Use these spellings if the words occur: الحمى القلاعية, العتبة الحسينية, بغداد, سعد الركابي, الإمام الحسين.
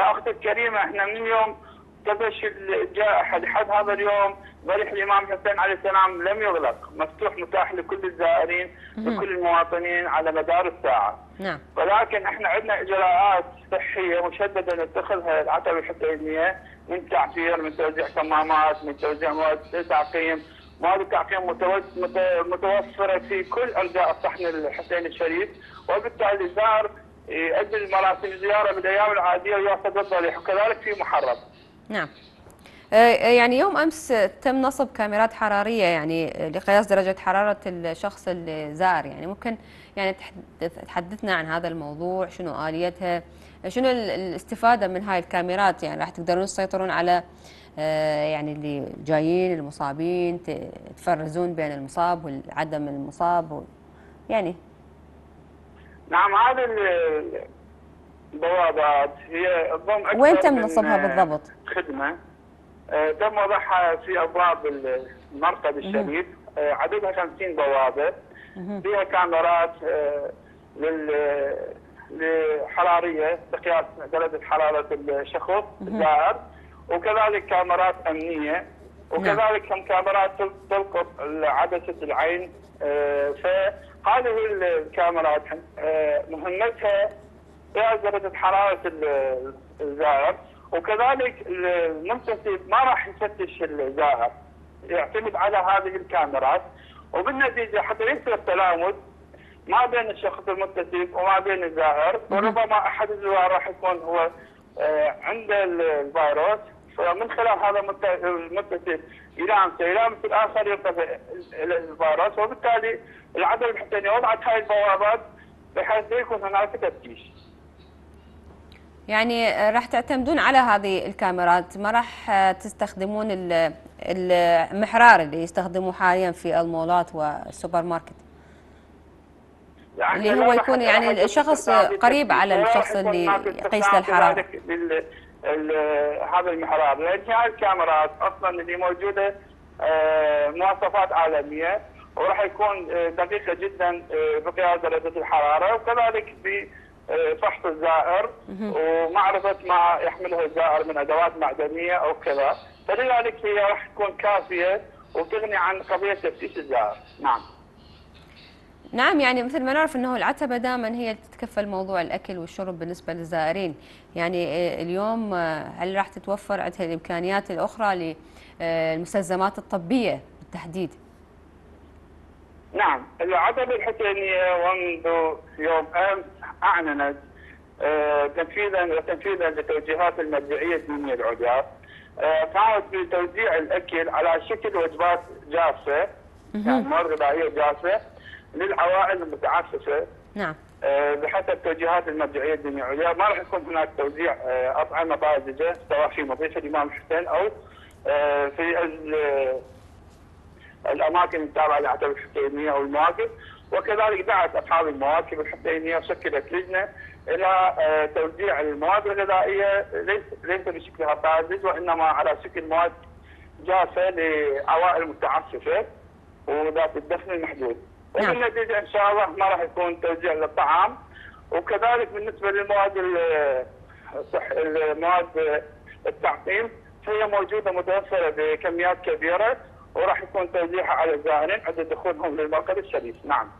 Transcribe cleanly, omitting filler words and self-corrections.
يا اختي الكريمه احنا من يوم تفشي الجائحه لحد هذا اليوم ضريح الامام الحسين عليه السلام لم يغلق، مفتوح متاح لكل الزائرين لكل المواطنين على مدار الساعه. نعم. ولكن احنا عندنا اجراءات صحيه مشدده نتخذها العتبه الحسينيه من تعفير، من توزيع كمامات، من توزيع مواد تعقيم، مواد التعقيم متوفره في كل ارجاء الصحن الحسين الشريف، وبالتالي الزائر يؤجل مراسم الزياره بالايام العاديه وياخذ الضريح، وكذلك في محرم. نعم. يعني يوم امس تم نصب كاميرات حراريه يعني لقياس درجه حراره الشخص الزائر، يعني ممكن يعني تحدثنا عن هذا الموضوع، شنو آليتها، شنو الاستفاده من هاي الكاميرات، يعني راح تقدرون تسيطرون على يعني اللي جايين المصابين، تفرزون بين المصاب والعدم المصاب يعني. نعم، هذه البوابات هي ضم وين تم نصبها بالضبط؟ خدمه تم وضعها في ابواب المرقد الشريف، عددها 50 بوابه فيها كاميرات للحراريه لقياس درجه حراره الشخص الزائر، وكذلك كاميرات امنيه، وكذلك هم كاميرات تلقط عدسه العين. فهذه الكاميرات مهمتها قياس درجه حراره الزائر، وكذلك المنتسب ما راح يفتش الزائر، يعتمد على هذه الكاميرات، وبالنتيجه حتى يصير التلامس ما بين الشخص المنتسب وما بين الزائر، وربما احد الزوار راح يكون هو عنده الفيروس، فمن خلال هذا المنتسب يلامس الاخر ينطفئ الفيروس، وبالتالي العدل الحسيني وضعت هاي البوابات بحيث لا يكون هناك تفتيش. يعني راح تعتمدون على هذه الكاميرات، ما راح تستخدمون المحرار اللي يستخدموه حاليا في المولات والسوبر ماركت، يعني اللي هو يكون يعني الشخص قريب على الشخص اللي يقيس له الحرارة. هذا المحرار لان هاي الكاميرات اصلا اللي موجوده مواصفات عالميه، وراح يكون دقيقه جدا بقياس درجه الحراره، وكذلك بفحص الزائر ومعرفه ما يحمله الزائر من ادوات معدنيه او كذا، فلذلك هي راح تكون كافيه وتغني عن قضيه تفتيش الزائر. نعم. نعم، يعني مثل ما نعرف انه العتبه دائما هي اللي تتكفل موضوع الاكل والشرب بالنسبه للزائرين، يعني اليوم هل راح تتوفر عندها الامكانيات الاخرى للمستلزمات الطبيه بالتحديد؟ نعم، العتبه الحسينيه منذ يوم امس اعلنت تنفيذا لتوجيهات المرجعيه الدينية العليا، قامت بتوزيع الاكل على شكل وجبات جافه، يعني مواد غذائيه جافه للعوائل المتعففه. نعم. بحسب توجيهات المرجعيه الدينية العليا ما راح يكون هناك توزيع اطعمه طازجه سواء في مضيفه الامام الحسين او في الاماكن التابعه للعتبه الحسينيه او المواكب، وكذلك دعت اصحاب المواكب الحسينيه وشكلت لجنه الى توزيع المواد الغذائيه ليس بشكلها طازج، وانما على شكل مواد جافه لعوائل متعففه وذات الدخل المحدود. وبالنتيجه ان شاء الله ما راح يكون توزيع للطعام، وكذلك بالنسبه للمواد مواد التعقيم فهي موجوده متوفره بكميات كبيره، وراح يكون توزيعها على الزائرين عند دخولهم للمركز الشريف. نعم.